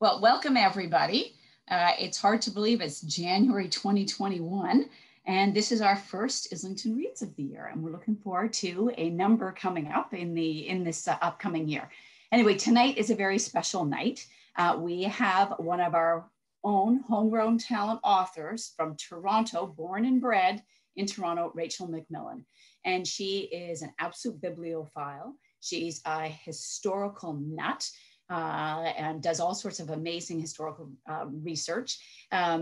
Well, welcome everybody. It's hard to believe it's January 2021, and this is our first Islington Reads of the year, and we're looking forward to a number coming up in this upcoming year. Anyway, tonight is a very special night. We have one of our own homegrown talent authors from Toronto, born and bred in Toronto, Rachel McMillan. And she is an absolute bibliophile. She's a historical nut and does all sorts of amazing historical research.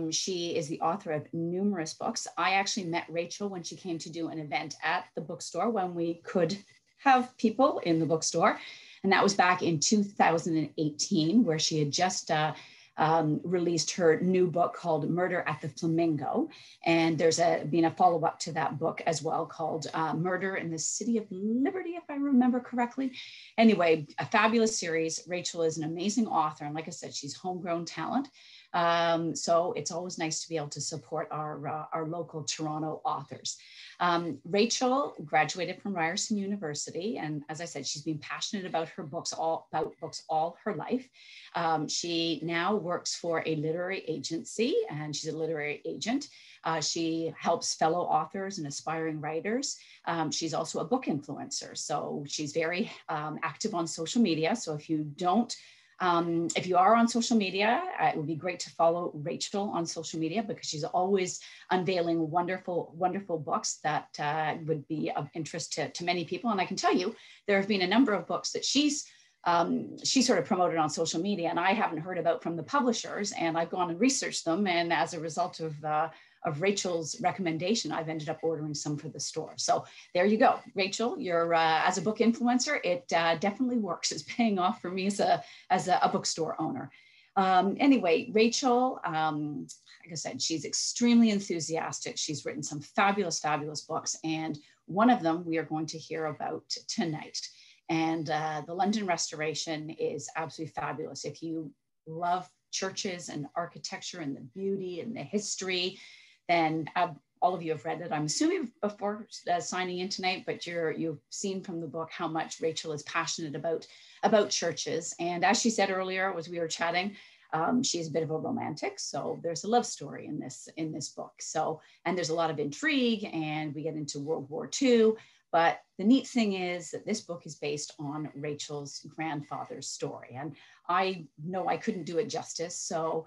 She is the author of numerous books. I actually met Rachel when she came to do an event at the bookstore when we could have people in the bookstore. And that was back in 2018, where she had just released her new book called Murder at the Flamingo. And there's been a follow-up to that book as well called Murder in the City of Liberty, if I remember correctly. Anyway, a fabulous series. Rachel is an amazing author. And like I said, she's homegrown talent. So it's always nice to be able to support our local Toronto authors. Rachel graduated from Ryerson University, and as I said, she's been passionate about her books all her life. She now works for a literary agency, and she's a literary agent. She helps fellow authors and aspiring writers. She's also a book influencer, so she's very active on social media. So if you are on social media, it would be great to follow Rachel on social media, because she's always unveiling wonderful, wonderful books that would be of interest to many people. And I can tell you, there have been a number of books that she sort of promoted on social media, and I haven't heard about from the publishers, and I've gone and researched them. And as a result of Rachel's recommendation, I've ended up ordering some for the store. So there you go, Rachel. You're as a book influencer, it definitely works. It's paying off for me as a bookstore owner. Anyway, Rachel, like I said, she's extremely enthusiastic. She's written some fabulous, fabulous books, and one of them we are going to hear about tonight. And The London Restoration is absolutely fabulous. If you love churches and architecture and the beauty and the history, then all of you have read it, I'm assuming, before signing in tonight, but you've seen from the book how much Rachel is passionate about churches. And as she said earlier, as we were chatting, she's a bit of a romantic, so there's a love story in this book. So, and there's a lot of intrigue, and we get into World War II. But the neat thing is that this book is based on Rachel's grandfather's story. And I know I couldn't do it justice. So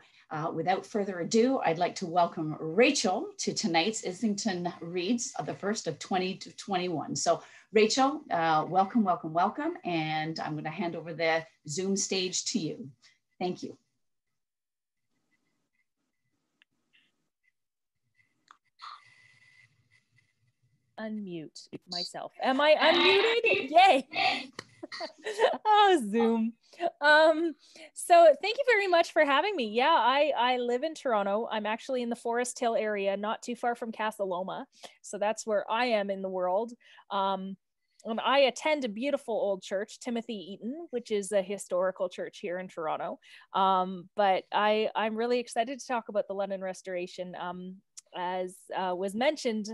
without further ado, I'd like to welcome Rachel to tonight's Islington Reads, the first of 2021. So Rachel, welcome, welcome, welcome. And I'm going to hand over the Zoom stage to you. Thank you. Unmute myself. Am I unmuted? Yay. Oh, Zoom. So thank you very much for having me. Yeah, I live in Toronto. I'm actually in the Forest Hill area, not too far from Casa Loma. So that's where I am in the world. And I attend a beautiful old church, Timothy Eaton, which is a historical church here in Toronto. But I'm really excited to talk about the London Restoration. As was mentioned,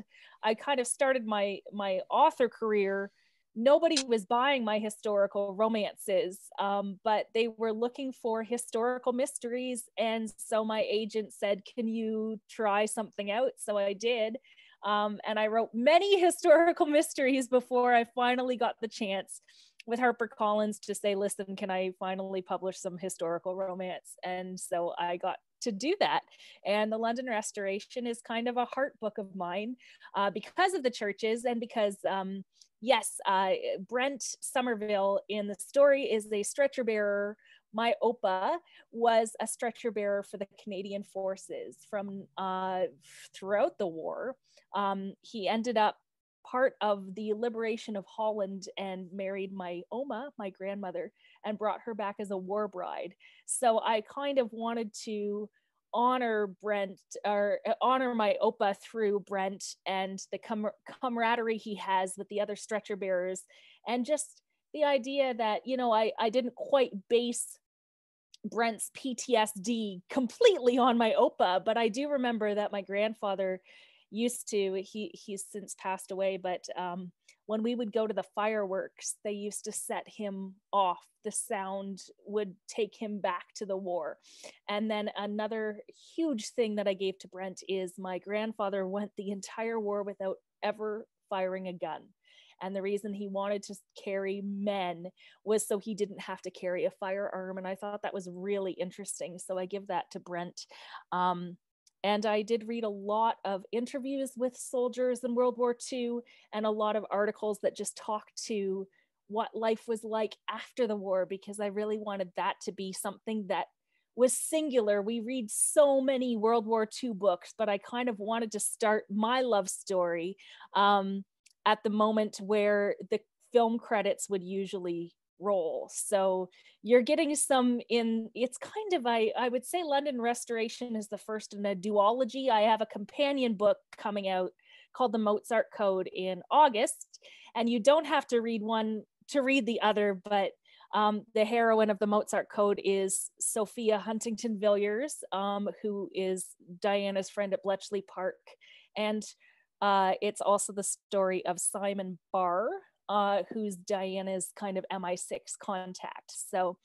I kind of started my author career. Nobody was buying my historical romances, but they were looking for historical mysteries. And so my agent said, can you try something out? So I did. And I wrote many historical mysteries before I finally got the chance with HarperCollins to say, listen, can I finally publish some historical romance? And so I got to do that. And the London Restoration is kind of a heart book of mine because of the churches, and because, Brent Somerville in the story is a stretcher bearer. My opa was a stretcher bearer for the Canadian forces from throughout the war. He ended up part of the liberation of Holland and married my oma, my grandmother, and brought her back as a war bride. So I kind of wanted to honor my opa through Brent and the camaraderie he has with the other stretcher bearers, and just the idea that, you know, I didn't quite base Brent's PTSD completely on my opa, but I do remember that my grandfather used to. He's since passed away, but when we would go to the fireworks, they used to set him off. The sound would take him back to the war. And then another huge thing that I gave to Brent is my grandfather went the entire war without ever firing a gun. And the reason he wanted to carry men was so he didn't have to carry a firearm. And I thought that was really interesting. So I give that to Brent. And I did read a lot of interviews with soldiers in World War II and a lot of articles that just talk to what life was like after the war, because I really wanted that to be something that was singular. We read so many World War II books, but I kind of wanted to start my love story at the moment where the film credits would usually roll. So you're getting some in, it's kind of, I would say London Restoration is the first in a duology. I have a companion book coming out called The Mozart Code in August, and you don't have to read one to read the other, but the heroine of The Mozart Code is Sophia Huntington Villiers, who is Diana's friend at Bletchley Park. And it's also the story of Simon Barr, who's Diana's kind of MI6 contact. So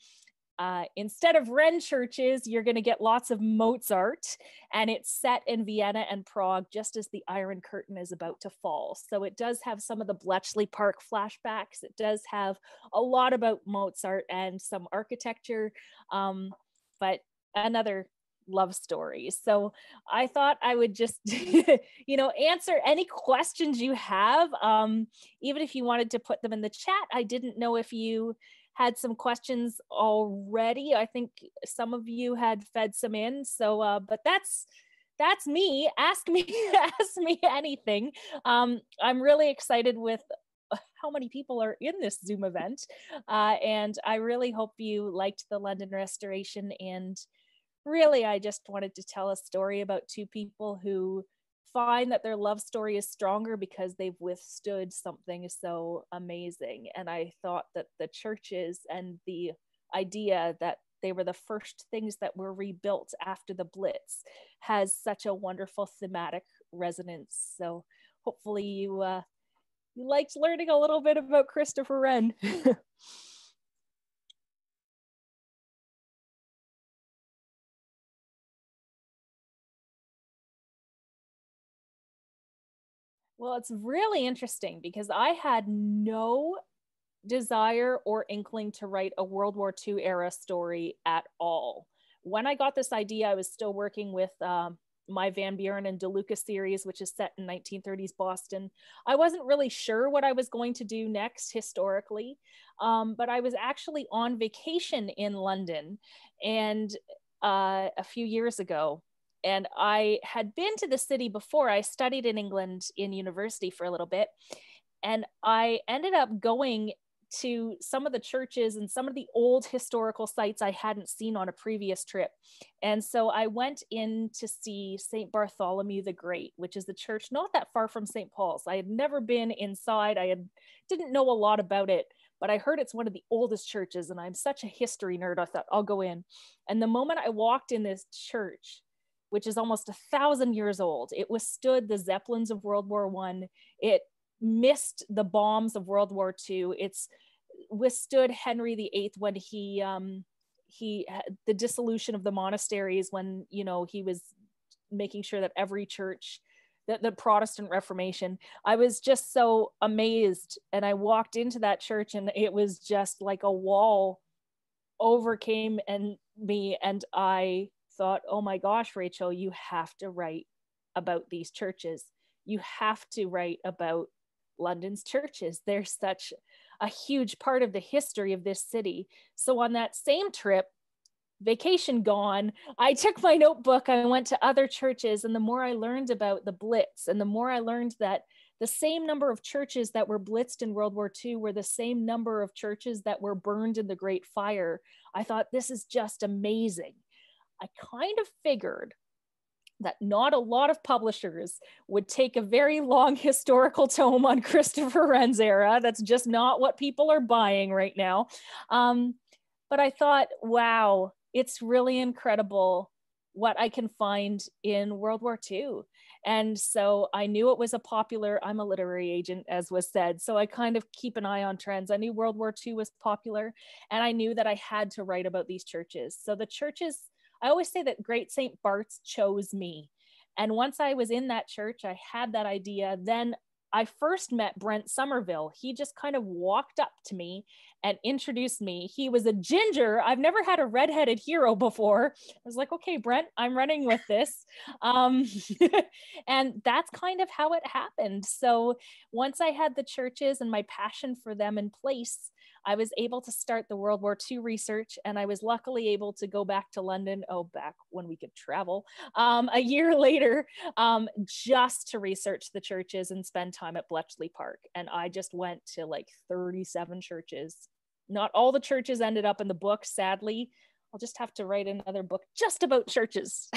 instead of Wren churches, you're going to get lots of Mozart, and it's set in Vienna and Prague just as the Iron Curtain is about to fall. So it does have some of the Bletchley Park flashbacks. It does have a lot about Mozart and some architecture, but another love stories. So I thought I would just, you know, answer any questions you have. Even if you wanted to put them in the chat, I didn't know if you had some questions already. I think some of you had fed some in. So, but that's me. Ask me anything. I'm really excited with how many people are in this Zoom event. And I really hope you liked the London Restoration, and really, I just wanted to tell a story about two people who find that their love story is stronger because they've withstood something so amazing. And I thought that the churches and the idea that they were the first things that were rebuilt after the Blitz has such a wonderful thematic resonance. So hopefully you, you liked learning a little bit about Christopher Wren. Well, it's really interesting because I had no desire or inkling to write a World War II era story at all. When I got this idea, I was still working with my Van Buren and DeLuca series, which is set in 1930s Boston. I wasn't really sure what I was going to do next historically, but I was actually on vacation in London and a few years ago. And I had been to the city before. I studied in England in university for a little bit. And I ended up going to some of the churches and some of the old historical sites I hadn't seen on a previous trip. And so I went in to see St. Bartholomew the Great, which is the church not that far from St. Paul's. I had never been inside. I didn't know a lot about it, but I heard it's one of the oldest churches. And I'm such a history nerd. I thought, I'll go in. And the moment I walked in this church, which is almost 1,000 years old. It withstood the Zeppelins of World War I. It missed the bombs of World War II. It's withstood Henry VIII when he the dissolution of the monasteries, when, you know, he was making sure that every church, that the Protestant Reformation. I was just so amazed, and I walked into that church, and it was just like a wall overcame and me, and I thought, oh my gosh, Rachel, you have to write about these churches. You have to write about London's churches. They're such a huge part of the history of this city. So on that same trip, vacation gone, I took my notebook, I went to other churches, and the more I learned about the Blitz, and the more I learned that the same number of churches that were blitzed in World War II were the same number of churches that were burned in the Great Fire, I thought, this is just amazing. I kind of figured that not a lot of publishers would take a very long historical tome on Christopher Wren's era. That's just not what people are buying right now. But I thought, wow, it's really incredible what I can find in World War II. And so I knew it was a popular, I'm a literary agent, as was said, so I kind of keep an eye on trends. I knew World War II was popular, and I knew that I had to write about these churches. So the churches, I always say that Great St. Bart's chose me. And once I was in that church, I had that idea. Then I first met Brent Somerville. He just kind of walked up to me and introduced me. He was a ginger. I've never had a redheaded hero before. I was like, okay, Brent, I'm running with this. And that's kind of how it happened. So once I had the churches and my passion for them in place, I was able to start the World War II research, and I was luckily able to go back to London, back when we could travel, a year later, just to research the churches and spend time at Bletchley Park. And I just went to like 37 churches. Not all the churches ended up in the book, sadly. I'll just have to write another book just about churches.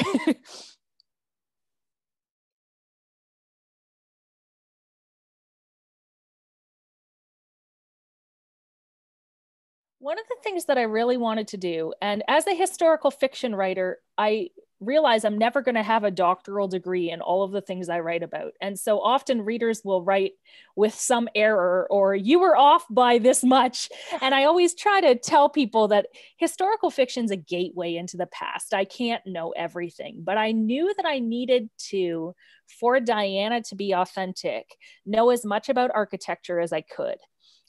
One of the things that I really wanted to do, and as a historical fiction writer, I realize I'm never going to have a doctoral degree in all of the things I write about. And so often readers will write with some error or you were off by this much. And I always try to tell people that historical fiction's a gateway into the past. I can't know everything, but I knew that I needed to, for Diana to be authentic, know as much about architecture as I could.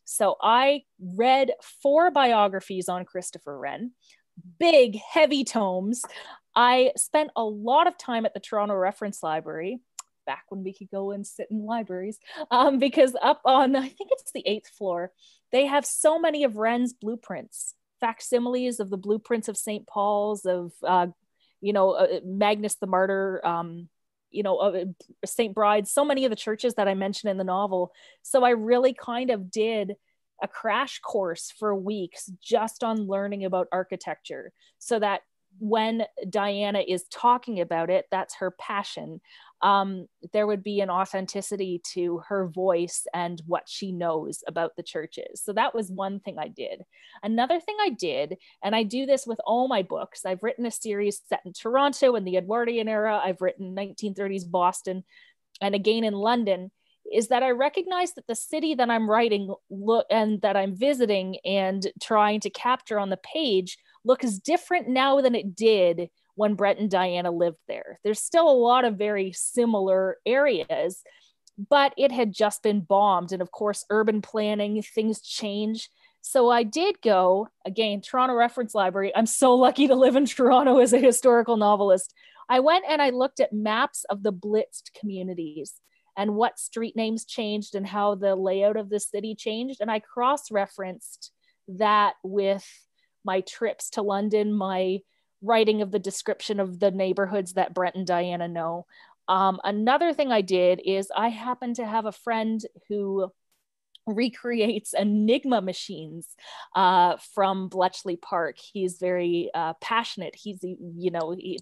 So I read 4 biographies on Christopher Wren, big, heavy tomes. I spent a lot of time at the Toronto Reference Library, back when we could go and sit in libraries, because up on, I think it's the 8th floor, they have so many of Wren's blueprints, facsimiles of the blueprints of St. Paul's, of, Magnus the Martyr, St. Bride's, so many of the churches that I mentioned in the novel. So I really kind of did a crash course for weeks just on learning about architecture so that when Diana is talking about it, that's her passion. There would be an authenticity to her voice and what she knows about the churches. So that was one thing I did. Another thing I did, and I do this with all my books, I've written a series set in Toronto in the Edwardian era, I've written 1930s Boston, and again in London, is that I recognize that the city that I'm writing and that I'm visiting and trying to capture on the page looks different now than it did when Brent and Diana lived there. There's still a lot of very similar areas, but it had just been bombed. And of course, urban planning, things change. So I did go, again, Toronto Reference Library. I'm so lucky to live in Toronto as a historical novelist. I went and I looked at maps of the blitzed communities and what street names changed and how the layout of the city changed. And I cross-referenced that with my trips to London, my writing of the description of the neighborhoods that Brent and Diana know. Another thing I did is I happen to have a friend who recreates Enigma machines from Bletchley Park. He's very passionate. He's,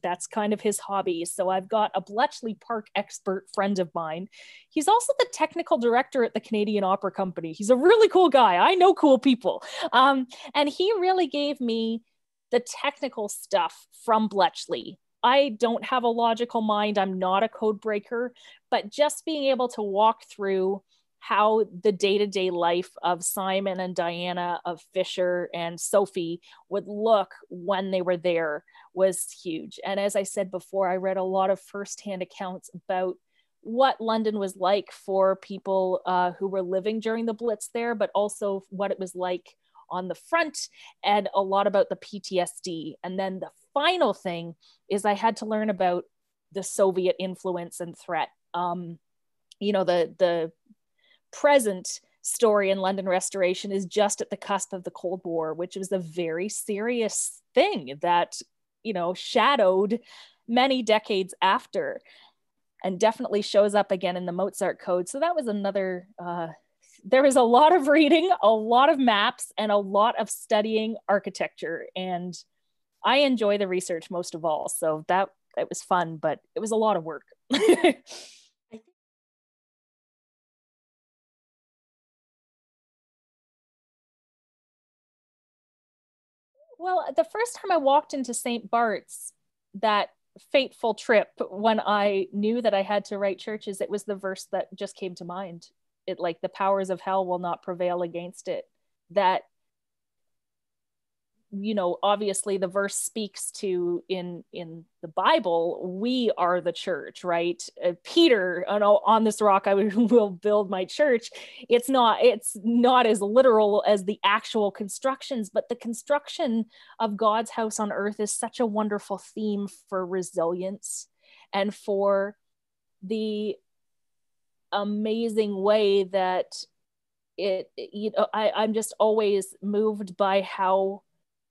that's kind of his hobby. So I've got a Bletchley Park expert friend of mine. He's also the technical director at the Canadian Opera Company. He's a really cool guy. I know cool people. And he really gave me the technical stuff from Bletchley. I don't have a logical mind. I'm not a code breaker, but just being able to walk through how the day-to-day life of Simon and Diana, of Fisher and Sophie would look when they were there was huge. And as I said before, I read a lot of firsthand accounts about what London was like for people who were living during the Blitz there, but also what it was like on the front, and a lot about the PTSD. And then the final thing is I had to learn about the Soviet influence and threat. The present story in London Restoration is just at the cusp of the Cold War, which was a very serious thing that, shadowed many decades after, and definitely shows up again in the Mozart Code. So that was another, there was a lot of reading, a lot of maps, and a lot of studying architecture. And I enjoy the research most of all. So that was fun, but it was a lot of work. Well, the first time I walked into St. Bart's, that fateful trip when I knew that I had to write churches, it was the verse that just came to mind. It like, the powers of hell will not prevail against it. That, you know, obviously the verse speaks to, in the Bible, we are the church, right? Peter, on this rock I will build my church. It's not as literal as the actual constructions, but the construction of God's house on earth is such a wonderful theme for resilience and for the amazing way that it, you know, I'm just always moved by how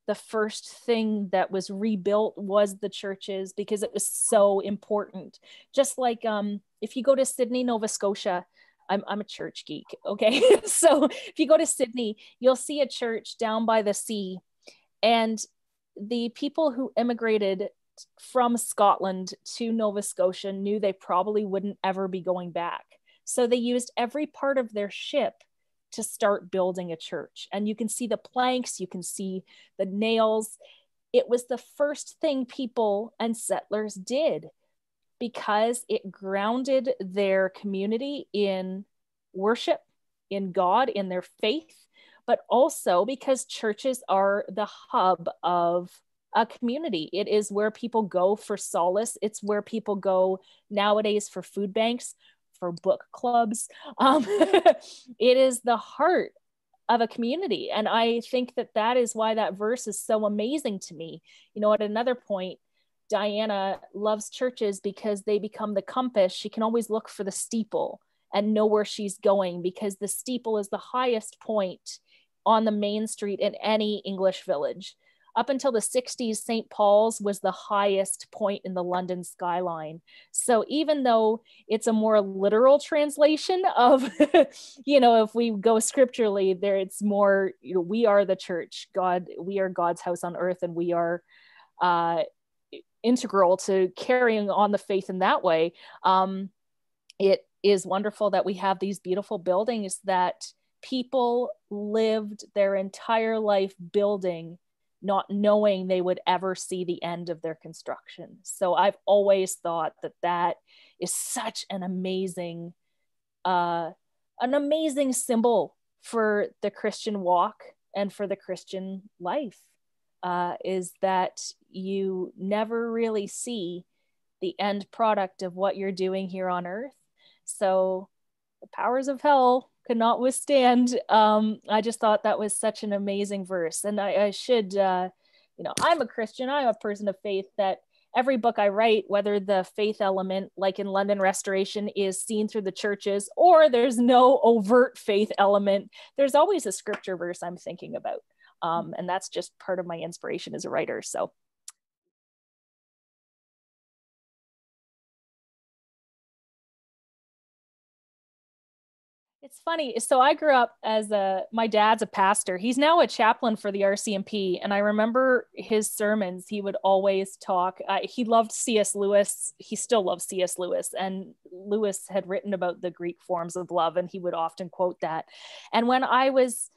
the first thing that was rebuilt was the churches, because it was so important. Just like if you go to Sydney, Nova Scotia, I'm a church geek, okay? So if you go to Sydney, you'll see a church down by the sea. And the people who immigrated from Scotland to Nova Scotia knew they probably wouldn't ever be going back. So they used every part of their ship to start building a church. And you can see the planks, you can see the nails. It was the first thing people and settlers did, because it grounded their community in worship, in God, in their faith, but also because churches are the hub of a community. It is where people go for solace. It's where people go nowadays for food banks, for book clubs. It is the heart of a community. And I think that that is why that verse is so amazing to me. You know, at another point, Diana loves churches because they become the compass. She can always look for the steeple and know where she's going, because the steeple is the highest point on the main street in any English village. Up until the 60s, St. Paul's was the highest point in the London skyline. So even though it's a more literal translation of, you know, if we go scripturally there, it's more, you know, we are the church, God, we are God's house on earth, and we are integral to carrying on the faith in that way. It is wonderful that we have these beautiful buildings that people lived their entire life building, not knowing they would ever see the end of their construction. So I've always thought that that is such an amazing symbol for the Christian walk and for the Christian life, is that you never really see the end product of what you're doing here on earth. So the powers of hell could not withstand. I just thought that was such an amazing verse. And I should, you know, I'm a Christian, I'm a person of faith, that every book I write, whether the faith element, like in London Restoration, is seen through the churches, or there's no overt faith element, there's always a scripture verse I'm thinking about. And that's just part of my inspiration as a writer, so. It's funny. So I grew up as my dad's a pastor. He's now a chaplain for the RCMP. And I remember his sermons. He would always talk. He loved C.S. Lewis. He still loves C.S. Lewis. And Lewis had written about the Greek forms of love, and he would often quote that. And when I was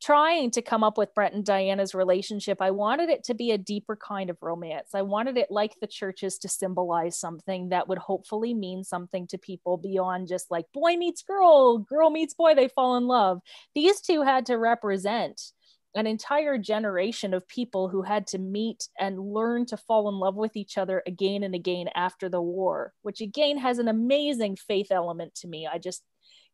trying to come up with Brent and Diana's relationship, I wanted it to be a deeper kind of romance. I wanted it, like the churches, to symbolize something that would hopefully mean something to people beyond just like boy meets girl, girl meets boy, they fall in love. These two had to represent an entire generation of people who had to meet and learn to fall in love with each other again and again after the war, which again has an amazing faith element to me.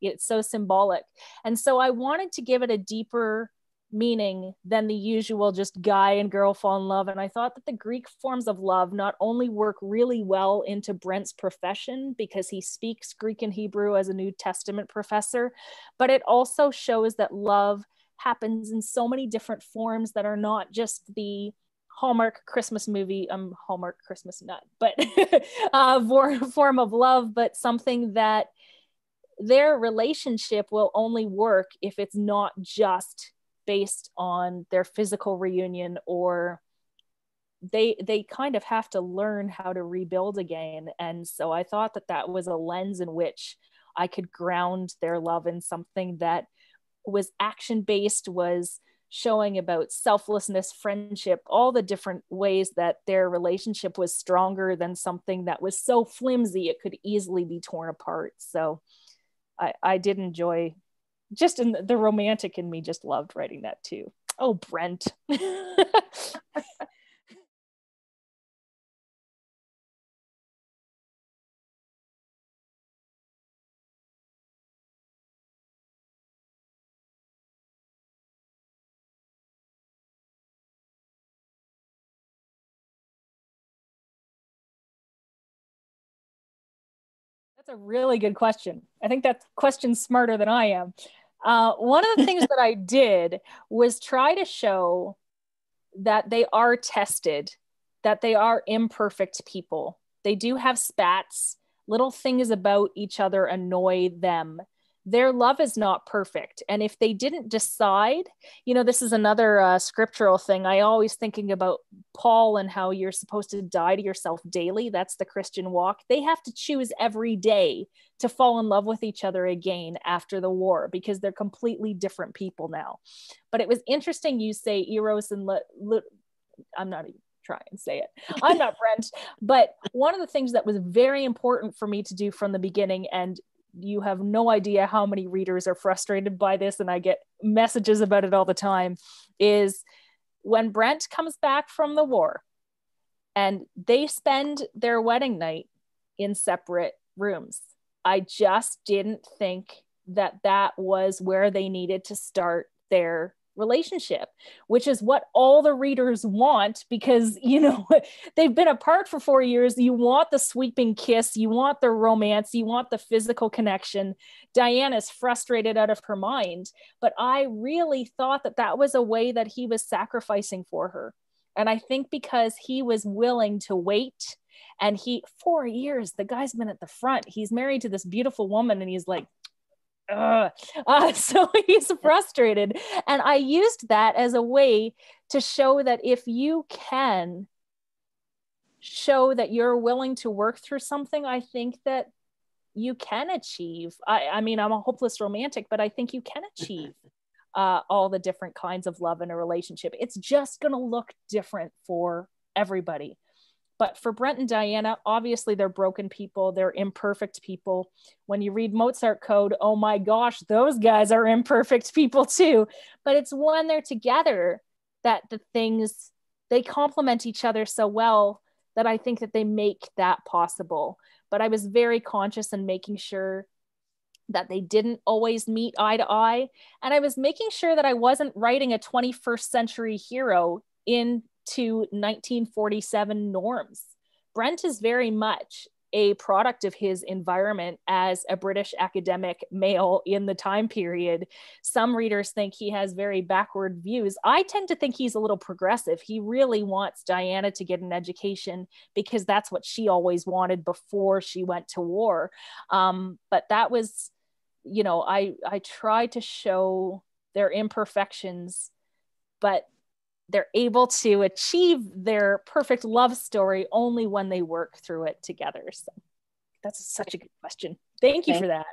It's so symbolic. And so I wanted to give it a deeper meaning than the usual just guy and girl fall in love. And I thought that the Greek forms of love not only work really well into Brent's profession, because he speaks Greek and Hebrew as a New Testament professor, but it also shows that love happens in so many different forms that are not just the Hallmark Christmas movie, Hallmark Christmas nut, but form of love, but something that their relationship will only work if it's not just based on their physical reunion, or they kind of have to learn how to rebuild again. And so I thought that that was a lens in which I could ground their love in something that was action-based, was showing about selflessness, friendship, all the different ways that their relationship was stronger than something that was so flimsy it could easily be torn apart. So I did enjoy, just in the romantic in me just loved writing that too. Oh, Brent. That's a really good question. I think that question's smarter than I am. One of the things that I did was try to show that they are tested, that they are imperfect people. They do have spats, little things about each other annoy them. Their love is not perfect. And if they didn't decide, you know, this is another scriptural thing. I always thinking about Paul and how you're supposed to die to yourself daily. That's the Christian walk. They have to choose every day to fall in love with each other again after the war, because they're completely different people now. But it was interesting. You say Eros and I'm not even try and say it. I'm not French, but one of the things that was very important for me to do from the beginning, and you have no idea how many readers are frustrated by this, and I get messages about it all the time, is when Brent comes back from the war and they spend their wedding night in separate rooms. I just didn't think that that was where they needed to start their relationship, which is what all the readers want, because, you know, they've been apart for 4 years. You want the sweeping kiss, you want the romance, you want the physical connection. Diana's frustrated out of her mind, but I really thought that that was a way that he was sacrificing for her. And I think because he was willing to wait, and 4 years, the guy's been at the front, he's married to this beautiful woman, and he's like, so he's frustrated. And I used that as a way to show that if you can show that you're willing to work through something, I think that you can achieve. I mean, I'm a hopeless romantic, but I think you can achieve all the different kinds of love in a relationship. It's just going to look different for everybody. But for Brent and Diana, obviously they're broken people, they're imperfect people. When you read Mozart Code, oh my gosh, those guys are imperfect people too. But it's when they're together that the things, they complement each other so well that I think that they make that possible. But I was very conscious in making sure that they didn't always meet eye to eye. And I was making sure that I wasn't writing a 21st century hero into 1947 norms. Brent is very much a product of his environment as a British academic male in the time period. Some readers think he has very backward views. I tend to think he's a little progressive. He really wants Diana to get an education because that's what she always wanted before she went to war. But that was, you know, I tried to show their imperfections, but they're able to achieve their perfect love story only when they work through it together. So that's such a good question. Thank you for that.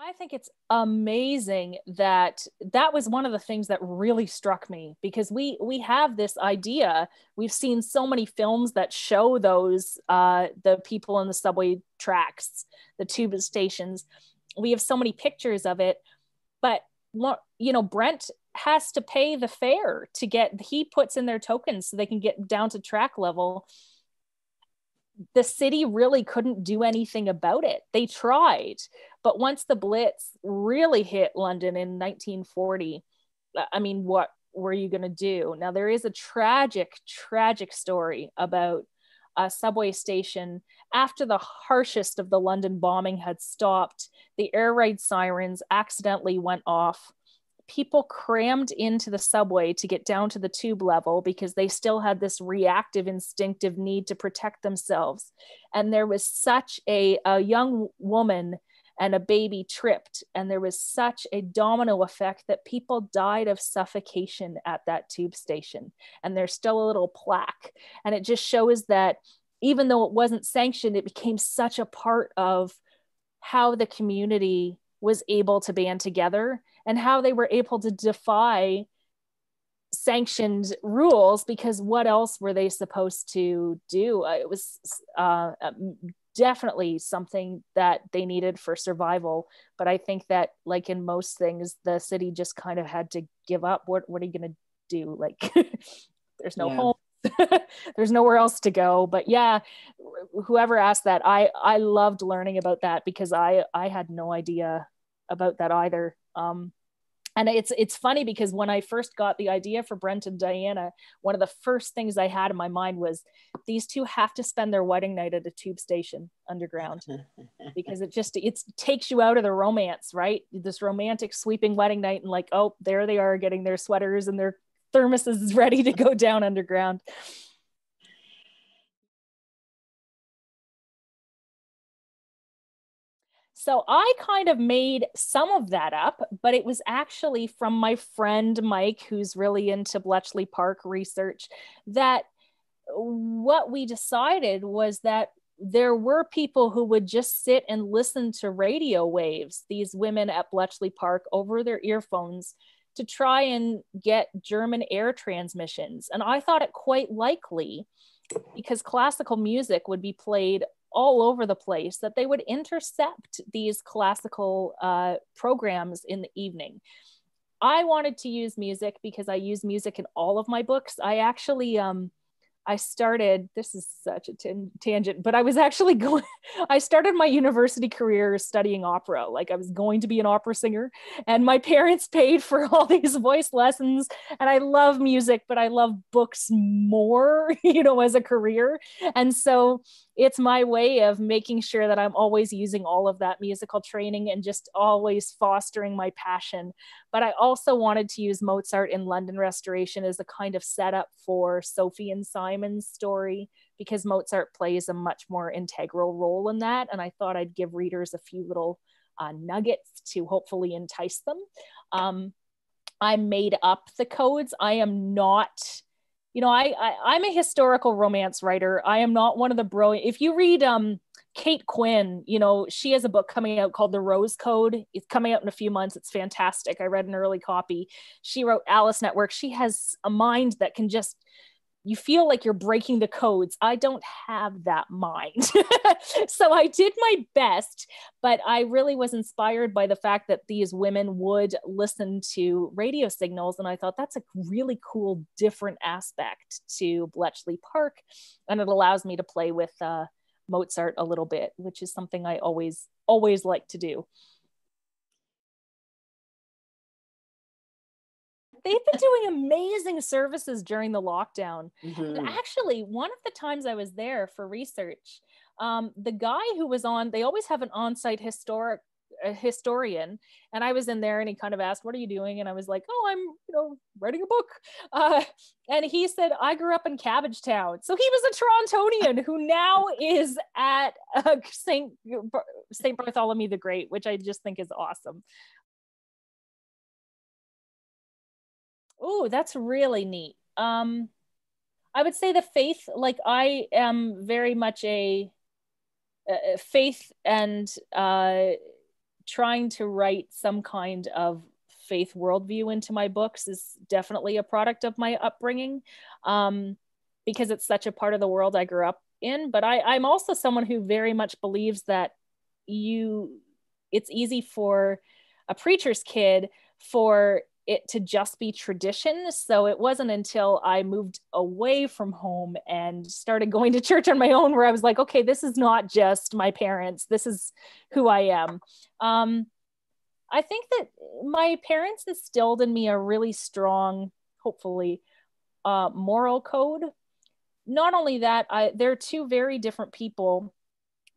I think it's amazing that that was one of the things that really struck me, because we have this idea. We've seen so many films that show those, the people on the subway tracks, the tube stations. We have so many pictures of it, but, you know, Brent has to pay the fare to get, he puts in their tokens so they can get down to track level. The city really couldn't do anything about it. They tried, but once the Blitz really hit London in 1940, I mean, what were you going to do? Now, there is a tragic, tragic story about a subway station. After the harshest of the London bombing had stopped, the air raid sirens accidentally went off. People crammed into the subway to get down to the tube level because they still had this reactive, instinctive need to protect themselves. And there was such a young woman and a baby tripped, and there was such a domino effect that people died of suffocation at that tube station. And there's still a little plaque. And it just shows that even though it wasn't sanctioned, it became such a part of how the community was able to band together and how they were able to defy sanctioned rules, because what else were they supposed to do? It was definitely something that they needed for survival. But I think that, like in most things, the city just kind of had to give up. What are you going to do? Like, there's no home. There's nowhere else to go. But yeah, whoever asked that, I loved learning about that, because I had no idea about that either. And it's funny, because when I first got the idea for Brent and Diana, one of the first things I had in my mind was, these two have to spend their wedding night at a tube station underground, because it takes you out of the romance, right? This romantic sweeping wedding night, and like, oh, there they are getting their sweaters and their thermoses is ready to go down underground. So I kind of made some of that up, but it was actually from my friend Mike, who's really into Bletchley Park research, that what we decided was that there were people who would just sit and listen to radio waves, these women at Bletchley Park, over their earphones, to try and get German air transmissions. And I thought it quite likely, because classical music would be played all over the place, that they would intercept these classical programs in the evening. I wanted to use music because I use music in all of my books. I actually, I started, this is such a tangent, but I was actually going, I started my university career studying opera. Like, I was going to be an opera singer, and my parents paid for all these voice lessons. And I love music, but I love books more, you know, as a career. And so it's my way of making sure that I'm always using all of that musical training and just always fostering my passion. But I also wanted to use Mozart in London Restoration as a kind of setup for Sophie and Simon's story, because Mozart plays a much more integral role in that. And I thought I'd give readers a few little nuggets to hopefully entice them. I made up the codes. I am not, you know, I'm a historical romance writer. I am not one of the brilliant, if you read Kate Quinn, you know, she has a book coming out called The Rose Code. It's coming out in a few months. It's fantastic. I read an early copy. She wrote Alice Network. She has a mind that can just, you feel like you're breaking the codes. I don't have that mind. So I did my best, but I really was inspired by the fact that these women would listen to radio signals. And I thought that's a really cool, different aspect to Bletchley Park. And it allows me to play with Mozart a little bit, which is something I always like to do. They've been doing amazing services during the lockdown. Mm-hmm. And actually, one of the times I was there for research, the guy who was on, they always have an on-site historian, and I was in there, and he kind of asked, what are you doing? And I was like, oh, I'm, you know, writing a book. And he said, I grew up in Cabbage Town. So he was a Torontonian who now is at St. Bartholomew the Great, which I just think is awesome. Oh, that's really neat. I would say the faith, like I am very much a faith and trying to write some kind of faith worldview into my books is definitely a product of my upbringing, because it's such a part of the world I grew up in. But I'm also someone who very much believes that it's easy for a preacher's kid for it to just be tradition. So it wasn't until I moved away from home and started going to church on my own where I was like, okay, this is not just my parents, this is who I am. I think that my parents instilled in me a really strong, hopefully, moral code. Not only that, they're two very different people.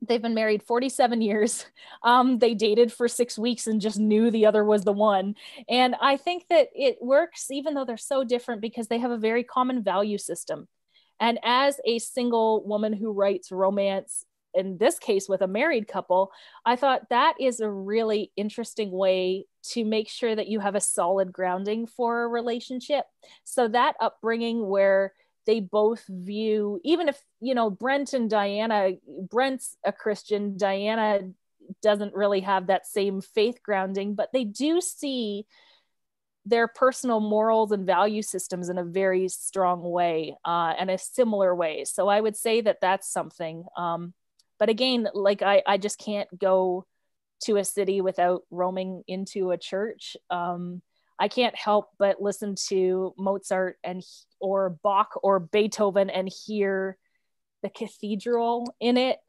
They've been married 47 years. They dated for 6 weeks and just knew the other was the one. And I think that it works, even though they're so different, because they have a very common value system. And as a single woman who writes romance, in this case with a married couple, I thought that is a really interesting way to make sure that you have a solid grounding for a relationship. So that upbringing where they both view, even if, you know, Brent and Diana, Brent's a Christian, Diana doesn't really have that same faith grounding, but they do see their personal morals and value systems in a very strong way and a similar way. So I would say that that's something. But again, like I just can't go to a city without roaming into a church. I can't help but listen to Mozart and or Bach or Beethoven and hear the cathedral in it.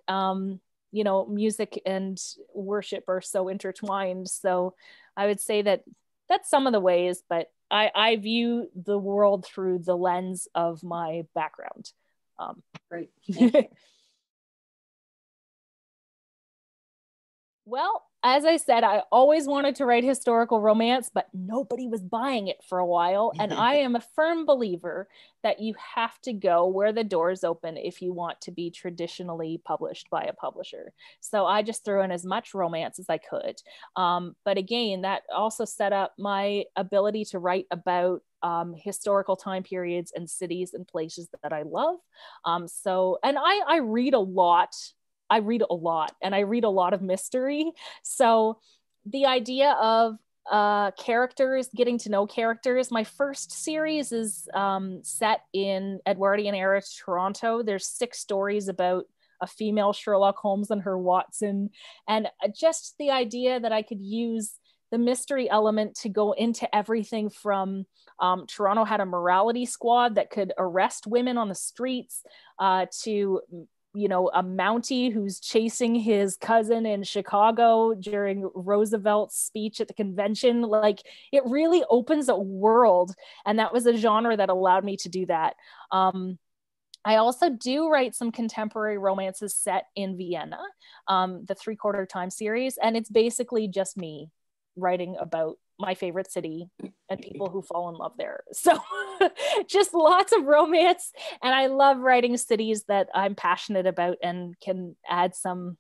You know, music and worship are so intertwined. So I would say that that's some of the ways, but I view the world through the lens of my background. Great. Thank you. Well, as I said, I always wanted to write historical romance, but nobody was buying it for a while. And I am a firm believer that you have to go where the doors open if you want to be traditionally published by a publisher. So I just threw in as much romance as I could. But again, that also set up my ability to write about historical time periods and cities and places that I love. And I read a lot. I read a lot, and I read a lot of mystery. So the idea of characters, getting to know characters, my first series is set in Edwardian era Toronto. There's 6 stories about a female Sherlock Holmes and her Watson. And just the idea that I could use the mystery element to go into everything from Toronto had a morality squad that could arrest women on the streets to, you know, a Mountie who's chasing his cousin in Chicago during Roosevelt's speech at the convention. Like, it really opens a world. And that was a genre that allowed me to do that. I also do write some contemporary romances set in Vienna, the three-quarter time series. And it's basically just me writing about my favorite city and people who fall in love there. So just lots of romance. And I love writing cities that I'm passionate about and can add some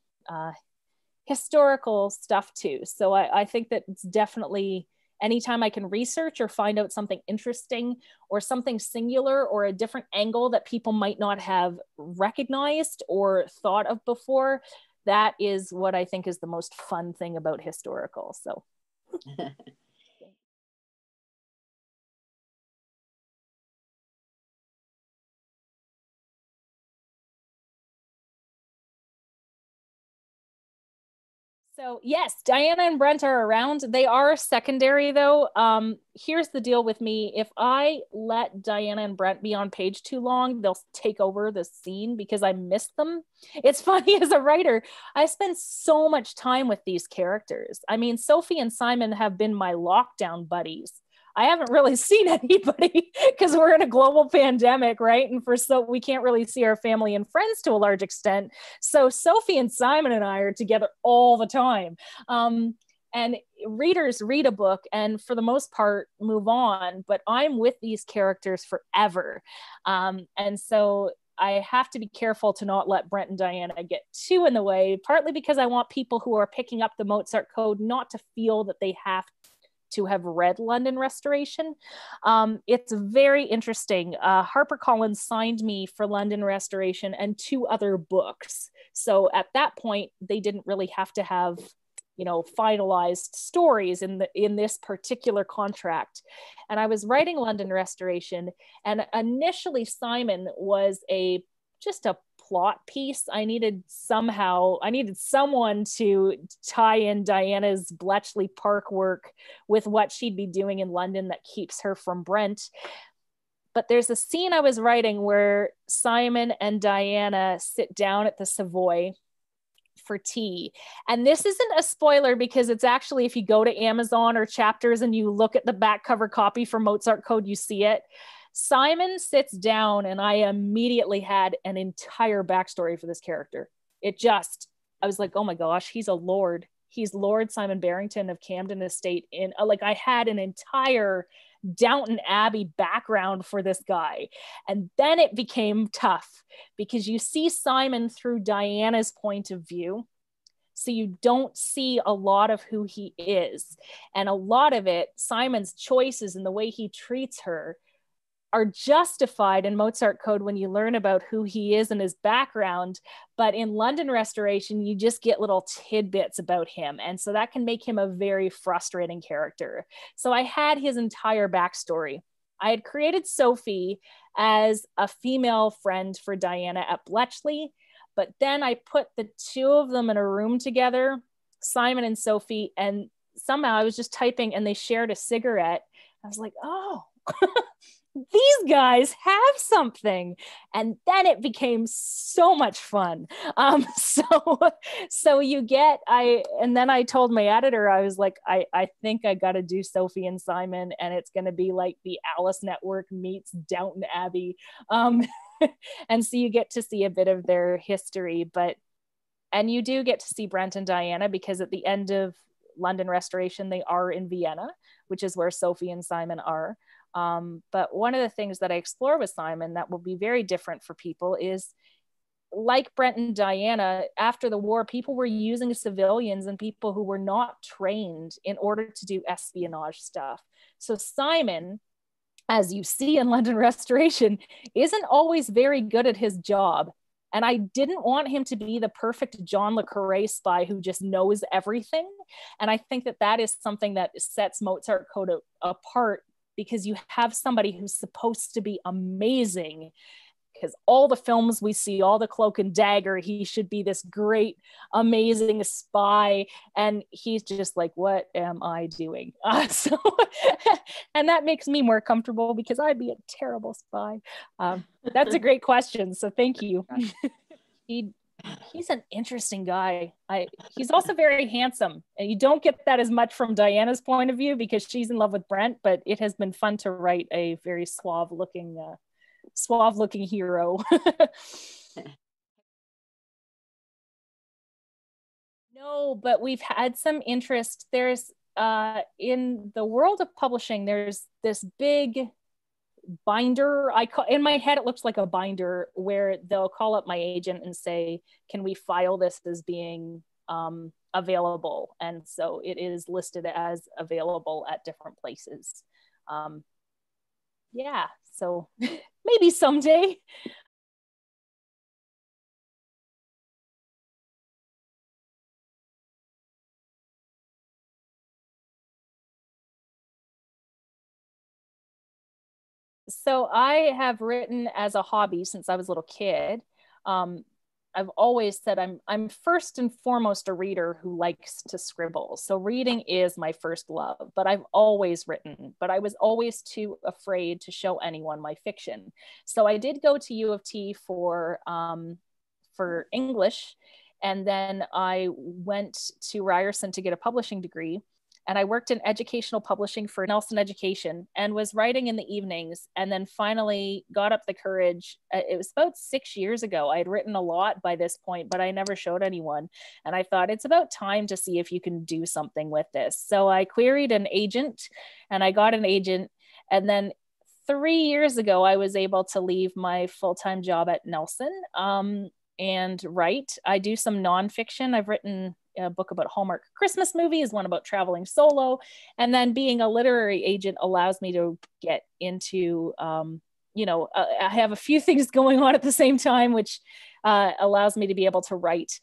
historical stuff to. So I think that it's definitely, anytime I can research or find out something interesting or something singular or a different angle that people might not have recognized or thought of before, that is what I think is the most fun thing about historical. So. So yes, Diana and Brent are around. They are secondary though. Here's the deal with me. If I let Diana and Brent be on page too long, they'll take over the scene because I miss them. It's funny, as a writer, I spend so much time with these characters. I mean, Sophie and Simon have been my lockdown buddies. I haven't really seen anybody because we're in a global pandemic, right? And we can't really see our family and friends to a large extent. So Sophie and Simon and I are together all the time. And readers read a book and for the most part move on, but I'm with these characters forever. And so I have to be careful to not let Brent and Diana get too in the way, partly because I want people who are picking up the Mozart Code not to feel that they have to have read London Restoration. It's very interesting. HarperCollins signed me for London Restoration and 2 other books. So at that point, they didn't really have to have, you know, finalized stories in this particular contract. And I was writing London Restoration, and initially Simon was just a plot piece. I needed someone to tie in Diana's Bletchley Park work with what she'd be doing in London that keeps her from Brent. But there's a scene I was writing where Simon and Diana sit down at the Savoy for tea. And this isn't a spoiler because it's actually, if you go to Amazon or Chapters and you look at the back cover copy for Mozart Code, you see it. Simon sits down, and I immediately had an entire backstory for this character. I was like, oh my gosh, he's a lord. He's Lord Simon Barrington of Camden Estate. I had an entire Downton Abbey background for this guy. And then it became tough because you see Simon through Diana's point of view. So you don't see a lot of who he is. And a lot of it, Simon's choices and the way he treats her, are justified in Mozart Code when you learn about who he is and his background. But in London Restoration, you just get little tidbits about him. And so that can make him a very frustrating character. So I had his entire backstory. I had created Sophie as a female friend for Diana at Bletchley, but then I put the two of them in a room together, Simon and Sophie, and somehow I was just typing and they shared a cigarette. I was like, oh, these guys have something. And then it became so much fun. So you get, and then I told my editor, I was like, I think I got to do Sophie and Simon, and it's going to be like the Alice Network meets Downton Abbey. And so you get to see a bit of their history, and you do get to see Brent and Diana, because at the end of London Restoration, they are in Vienna, which is where Sophie and Simon are. But one of the things that I explore with Simon that will be very different for people is, like Brent and Diana, after the war, people were using civilians and people who were not trained in order to do espionage stuff. So Simon, as you see in London Restoration, isn't always very good at his job. And I didn't want him to be the perfect John le Carré spy who just knows everything. And I think that that is something that sets Mozart Code apart, because you have somebody who's supposed to be amazing, because all the films we see, all the cloak and dagger, he should be this great, amazing spy. And he's just like, what am I doing? And that makes me more comfortable, because I'd be a terrible spy. That's a great question. So thank you. He's an interesting guy. He's also very handsome. And you don't get that as much from Diana's point of view, because she's in love with Brent, but it has been fun to write a very suave looking hero. No, but we've had some interest. There's in the world of publishing, there's this big binder. In my head, it looks like a binder, where they'll call up my agent and say, can we file this as being available? And so it is listed as available at different places. Yeah, so maybe someday. So I have written as a hobby since I was a little kid. I've always said I'm first and foremost a reader who likes to scribble. So reading is my first love, but I've always written, but I was always too afraid to show anyone my fiction. So I did go to U of T for English. And then I went to Ryerson to get a publishing degree. And I worked in educational publishing for Nelson Education and was writing in the evenings, and then finally got up the courage. It was about 6 years ago. I had written a lot by this point, but I never showed anyone. And I thought, it's about time to see if you can do something with this. So I queried an agent, and I got an agent. And then 3 years ago, I was able to leave my full-time job at Nelson and write. I do some nonfiction. I've written a book about Hallmark Christmas movies, one about traveling solo. And then being a literary agent allows me to get into, I have a few things going on at the same time, which allows me to be able to write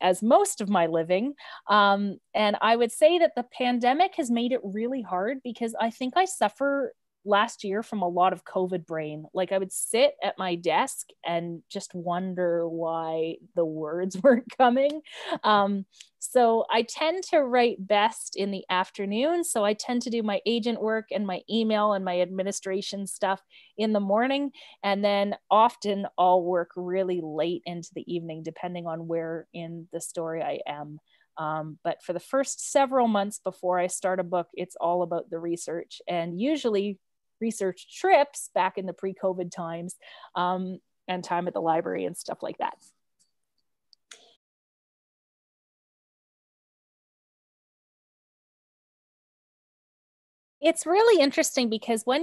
as most of my living. And I would say that the pandemic has made it really hard, because I think I suffer last year from a lot of COVID brain. Like, I would sit at my desk and just wonder why the words weren't coming. So I tend to write best in the afternoon. So I tend to do my agent work and my email and my administration stuff in the morning. And then often I'll work really late into the evening, depending on where in the story I am. But for the first several months before I start a book, it's all about the research, and usually research trips back in the pre-COVID times, and time at the library and stuff like that. It's really interesting, because when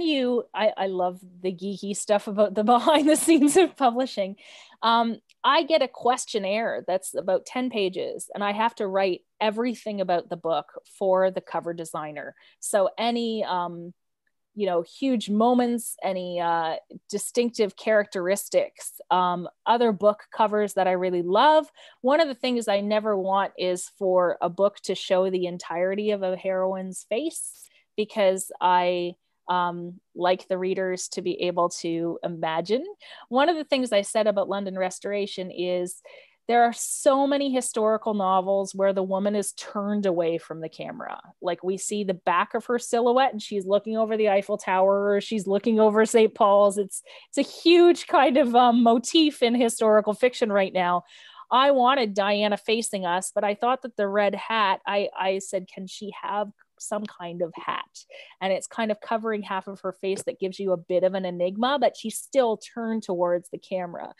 I love the geeky stuff about the behind the scenes of publishing. I get a questionnaire that's about 10 pages, and I have to write everything about the book for the cover designer. So any you know, huge moments, any distinctive characteristics. Other book covers that I really love. One of the things I never want is for a book to show the entirety of a heroine's face, because I like the readers to be able to imagine. One of the things I said about London Restoration is there are so many historical novels where the woman is turned away from the camera. Like, we see the back of her silhouette and she's looking over the Eiffel Tower, or she's looking over St. Paul's. It's a huge kind of motif in historical fiction right now. I wanted Diana facing us, but I thought that the red hat, I said, can she have some kind of hat? And it's kind of covering half of her face that gives you a bit of an enigma, but she's still turned towards the camera.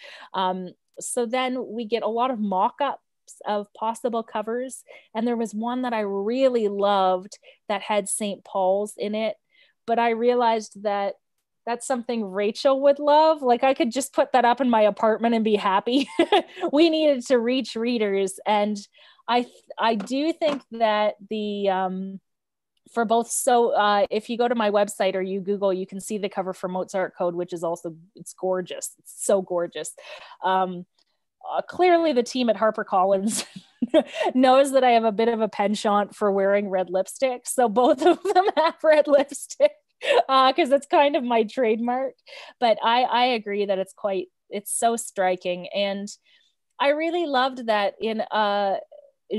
So then we get a lot of mock-ups of possible covers. And there was one that I really loved that had St. Paul's in it, but I realized that that's something Rachel would love. Like, I could just put that up in my apartment and be happy. We needed to reach readers. And I do think that the, for both, so if you go to my website or you Google, you can see the cover for Mozart Code, which is also, it's gorgeous. It's so gorgeous. Clearly the team at HarperCollins knows that I have a bit of a penchant for wearing red lipstick. So both of them have red lipstick because that's kind of my trademark. But I agree that it's quite, it's so striking. And I really loved that in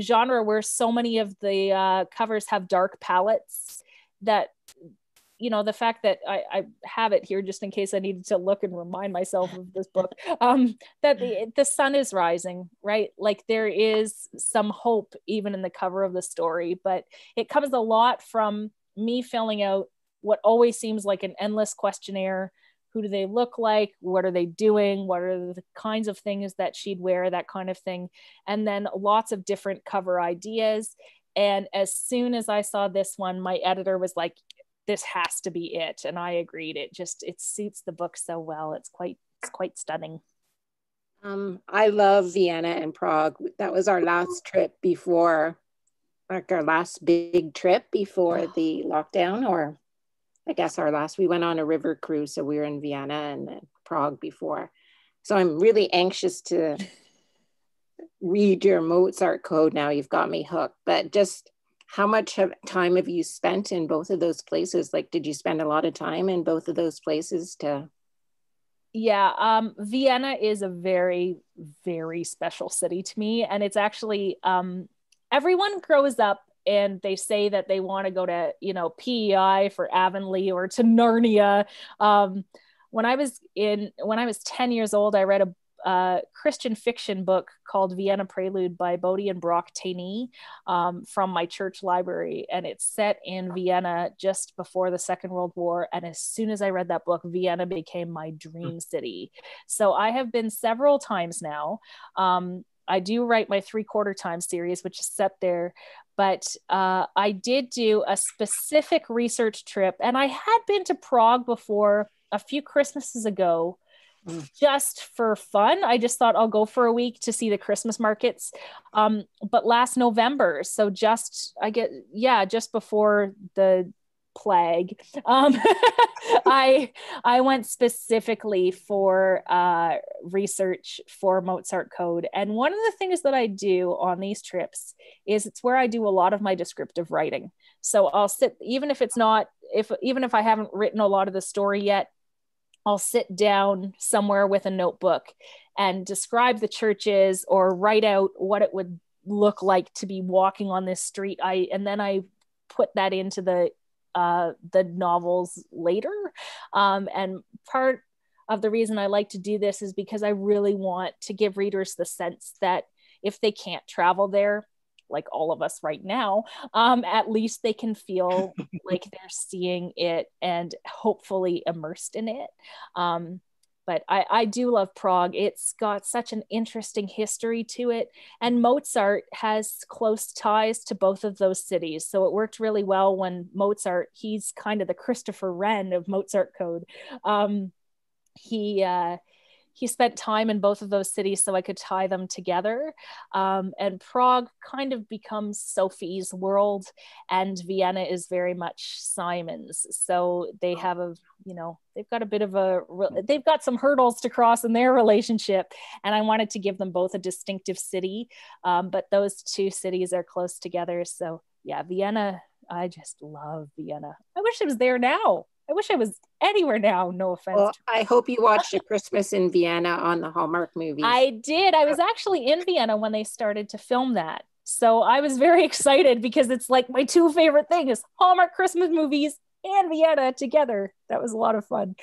genre where so many of the covers have dark palettes, that, you know, the fact that I have it here just in case I needed to look and remind myself of this book, that the sun is rising, right? Like, there is some hope even in the cover of the story, but it comes a lot from me filling out what always seems like an endless questionnaire. Who do they look like? What are they doing? What are the kinds of things that she'd wear? That kind of thing. And then lots of different cover ideas. And as soon as I saw this one, my editor was like, this has to be it. And I agreed. It just, it suits the book so well. It's quite stunning. I love Vienna and Prague. That was our last trip before, like our last big trip before the lockdown, or I guess our last, we went on a river cruise. So we were in Vienna and Prague before. So I'm really anxious to read your Mozart Code now. You've got me hooked. But just how much time have you spent in both of those places? Like, did you spend a lot of time in both of those places to... Yeah, Vienna is a very, very special city to me. And it's actually, everyone grows up and they say that they want to go to, you know, PEI for Avonlea or to Narnia. When I was 10 years old, I read a Christian fiction book called Vienna Prelude by Bodhi and Brock Taney from my church library. And it's set in Vienna just before the Second World War. And as soon as I read that book, Vienna became my dream city. So I have been several times now. I do write my three-quarter time series, which is set there. But I did do a specific research trip, and I had been to Prague before a few Christmases ago, just for fun. I just thought I'll go for a week to see the Christmas markets. But last November, so just before the plague, I went specifically for research for Mozart Code. And one of the things that I do on these trips is it's where I do a lot of my descriptive writing. So I'll sit, even if I haven't written a lot of the story yet, I'll sit down somewhere with a notebook and describe the churches or write out what it would look like to be walking on this street. And then I put that into the novels later. And part of the reason I like to do this is because I really want to give readers the sense that if they can't travel there, like all of us right now, at least they can feel like they're seeing it and hopefully immersed in it. But I do love Prague. It's got such an interesting history to it. And Mozart has close ties to both of those cities. So it worked really well when Mozart, he's kind of the Christopher Wren of Mozart Code. He he spent time in both of those cities, so I could tie them together. And Prague kind of becomes Sophie's world, and Vienna is very much Simon's. So they have a, you know, they've got a bit of a, they've got some hurdles to cross in their relationship. And I wanted to give them both a distinctive city, but those two cities are close together. So yeah, Vienna, I just love Vienna. I wish I was there now. I wish I was anywhere now, no offense. Well, I hope you watched A Christmas in Vienna on the Hallmark movie. I did. I was actually in Vienna when they started to film that. So I was very excited because it's like my two favorite things, Hallmark Christmas movies and Vienna together. That was a lot of fun.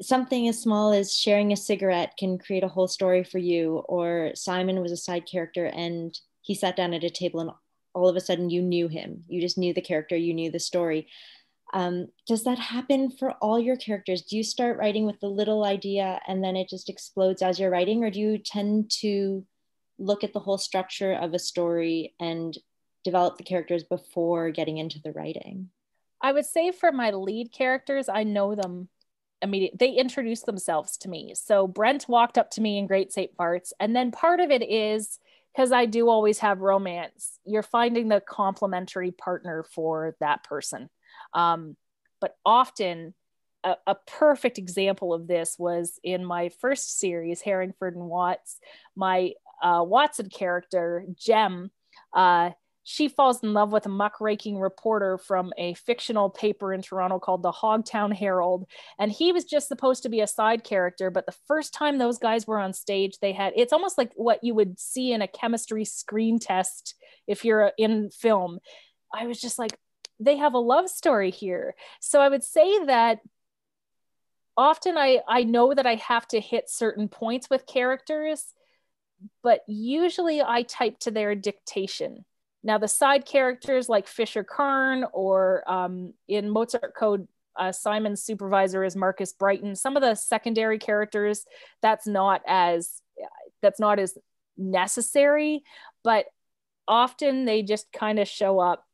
Something as small as sharing a cigarette can create a whole story for you. Or Simon was a side character and he sat down at a table and all of a sudden you knew him. You just knew the character, you knew the story. Does that happen for all your characters? Do you start writing with the little idea and then it just explodes as you're writing? Or do you tend to look at the whole structure of a story and develop the characters before getting into the writing? I would say for my lead characters, I know them immediately. They introduced themselves to me. So Brent walked up to me in Great St. Bart's. And then part of it is, because I do always have romance, you're finding the complementary partner for that person. But often a perfect example of this was in my first series, Herringford and Watts. My Watson character, Jem, she falls in love with a muckraking reporter from a fictional paper in Toronto called the Hogtown Herald. And he was just supposed to be a side character, but the first time those guys were on stage, they had, it's almost like what you would see in a chemistry screen test if you're in film. I was just like, they have a love story here. So I would say that often I know that I have to hit certain points with characters, but usually I type to their dictation. Now the side characters like Fisher Karn or in Mozart Code, Simon's supervisor is Marcus Brighton. Some of the secondary characters, that's not as necessary, but often they just kind of show up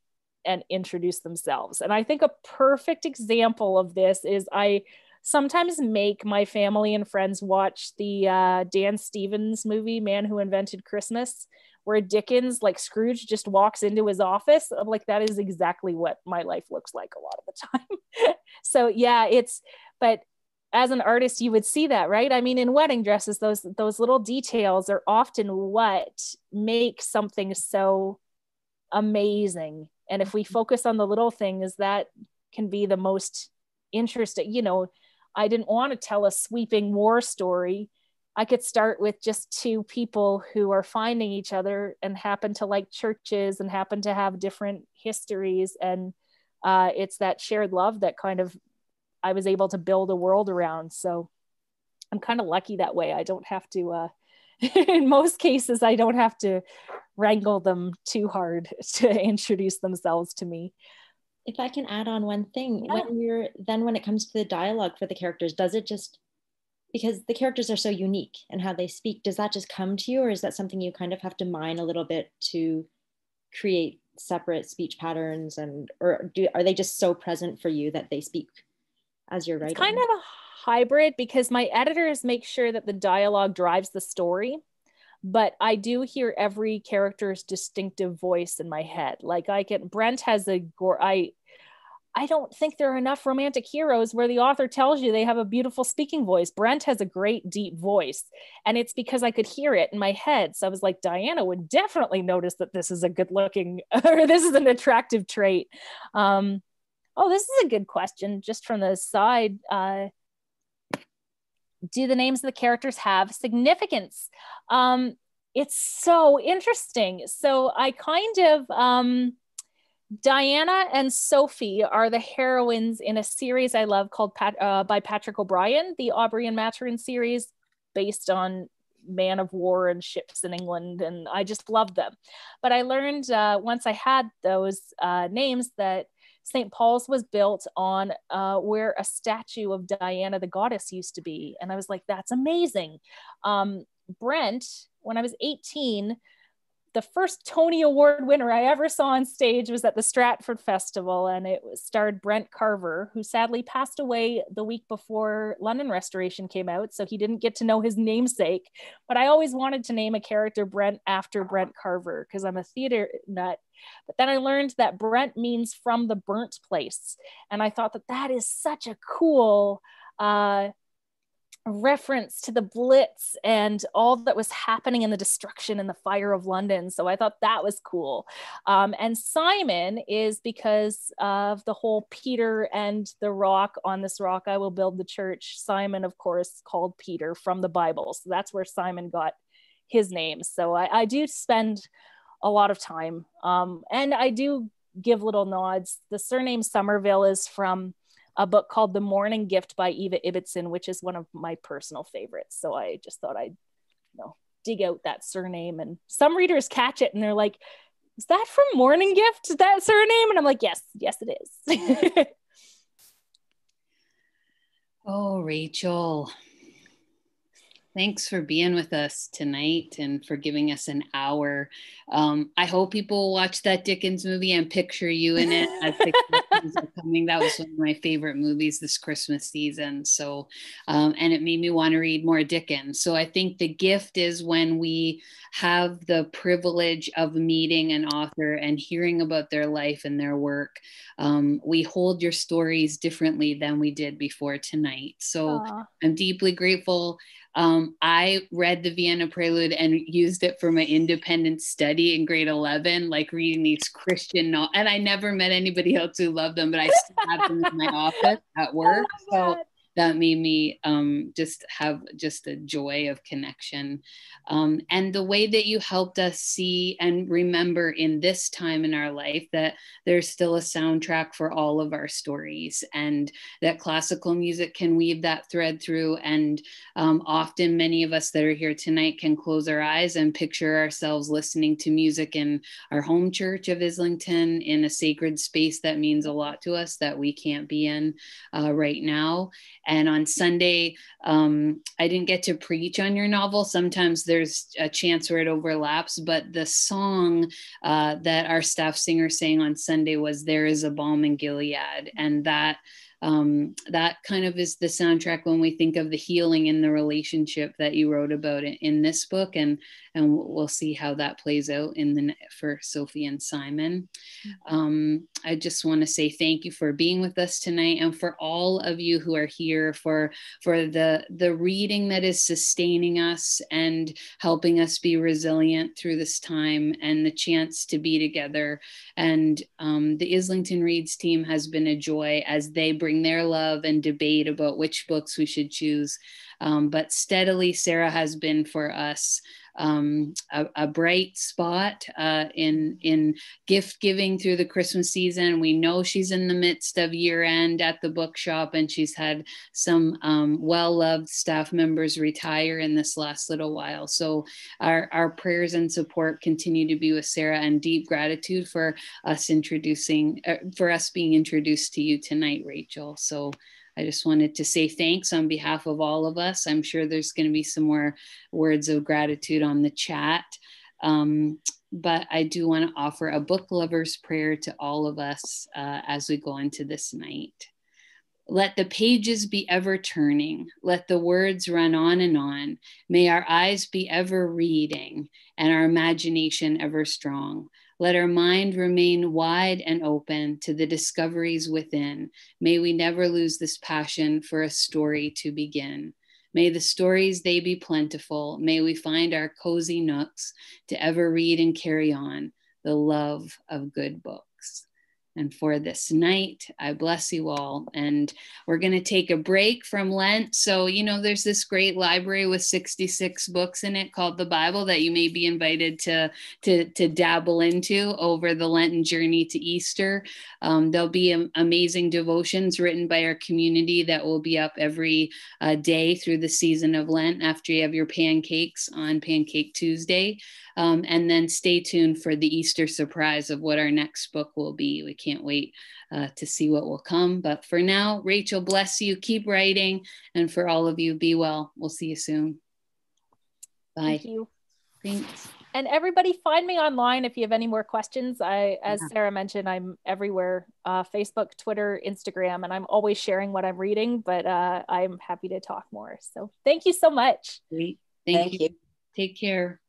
and introduce themselves. And I think a perfect example of this is I sometimes make my family and friends watch the Dan Stevens movie, Man Who Invented Christmas, where Dickens, like Scrooge, just walks into his office. I'm like, that is exactly what my life looks like a lot of the time. So yeah, but as an artist, you would see that, right? I mean, in wedding dresses, those little details are often what make something so amazing. And if we focus on the little things, that can be the most interesting. You know, I didn't want to tell a sweeping war story. I could start with just two people who are finding each other and happen to like churches and happen to have different histories. And it's that shared love that kind of, I was able to build a world around. So I'm kind of lucky that way. I don't have to, in most cases, I don't have to wrangle them too hard to introduce themselves to me. If I can add on one thing, yeah. When it comes to the dialogue for the characters, does it just, because the characters are so unique and how they speak, does that just come to you, or is that something you kind of have to mine a little bit to create separate speech patterns, or are they just so present for you that they speak as you're writing? It's kind of a hybrid because my editors make sure that the dialogue drives the story, but I do hear every character's distinctive voice in my head. Like Brent has a I don't think there are enough romantic heroes where the author tells you they have a beautiful speaking voice. Brent has a great deep voice, and it's because I could hear it in my head. So I was like, Diana would definitely notice that this is a good looking, or this is an attractive trait. This is a good question just from the side. Do the names of the characters have significance? It's so interesting. So I kind of, Diana and Sophie are the heroines in a series I love called by Patrick O'Brien, the Aubrey and Maturin series, based on Man of War and ships in England, and I just love them. But I learned once I had those names that St. Paul's was built on where a statue of Diana the goddess used to be, and I was like, that's amazing. Brent, when I was 18, the first Tony Award winner I ever saw on stage was at the Stratford Festival, and it starred Brent Carver, who sadly passed away the week before London Restoration came out, so he didn't get to know his namesake. But I always wanted to name a character Brent after Brent Carver because I'm a theater nut. But then I learned that Brent means from the burnt place, and I thought that that is such a cool reference to the Blitz and all that was happening in the destruction and the fire of London. So I thought that was cool. And Simon is because of the whole Peter and the rock, on this rock I will build the church. Simon, of course, called Peter from the Bible. So that's where Simon got his name. So I do spend a lot of time. And I do give little nods. The surname Somerville is from a book called The Morning Gift by Eva Ibbotson, which is one of my personal favorites. So I just thought I'd, dig out that surname. And some readers catch it and they're like, is that from Morning Gift, that surname? And I'm like, yes, it is. Oh, Rachel, thanks for being with us tonight and for giving us an hour. I hope people watch that Dickens movie and picture you in it as the Christmas are coming. That was one of my favorite movies this Christmas season. So, and it made me want to read more Dickens. So I think the gift is when we have the privilege of meeting an author and hearing about their life and their work. We hold your stories differently than we did before tonight. So aww. I'm deeply grateful. I read the Vienna Prelude and used it for my independent study in grade 11, like reading these Christian novels. And I never met anybody else who loved them, but I still have them in my office at work. So that made me just have a joy of connection. And the way that you helped us see and remember in this time in our life that there's still a soundtrack for all of our stories, and that classical music can weave that thread through. And often many of us that are here tonight can close our eyes and picture ourselves listening to music in our home church of Islington, in a sacred space that means a lot to us that we can't be in right now. And on Sunday, I didn't get to preach on your novel. Sometimes there's a chance where it overlaps, but the song that our staff singer sang on Sunday was There Is a Balm in Gilead. And that kind of is the soundtrack when we think of the healing in the relationship that you wrote about in this book, and we'll see how that plays out for Sophie and Simon. I just want to say thank you for being with us tonight, and for all of you who are here for the reading that is sustaining us and helping us be resilient through this time, and the chance to be together. And the Islington Reads team has been a joy as they bring their love and debate about which books we should choose. But steadily, Sarah has been for us a bright spot in gift giving through the Christmas season. We know she's in the midst of year end at the bookshop, and she's had some well-loved staff members retire in this last little while. So our prayers and support continue to be with Sarah, and deep gratitude for us being introduced to you tonight, Rachel. So I just wanted to say thanks on behalf of all of us. I'm sure there's going to be some more words of gratitude on the chat. But I do want to offer a book lover's prayer to all of us as we go into this night. Let the pages be ever turning. Let the words run on and on. May our eyes be ever reading and our imagination ever strong. Let our mind remain wide and open to the discoveries within. May we never lose this passion for a story to begin. May the stories, they be plentiful. May we find our cozy nooks to ever read and carry on the love of good books. And for this night, I bless you all. And we're going to take a break from Lent. So, there's this great library with 66 books in it called the Bible that you may be invited to dabble into over the Lenten journey to Easter. There'll be amazing devotions written by our community that will be up every day through the season of Lent after you have your pancakes on Pancake Tuesday. And then stay tuned for the Easter surprise of what our next book will be. We can't wait to see what will come. But for now, Rachel, bless you. Keep writing. And for all of you, be well. We'll see you soon. Bye. Thank you. Thanks. And everybody, find me online if you have any more questions. As Sarah mentioned, I'm everywhere, Facebook, Twitter, Instagram, and I'm always sharing what I'm reading, but I'm happy to talk more. So thank you so much. Great. Thank you. Take care.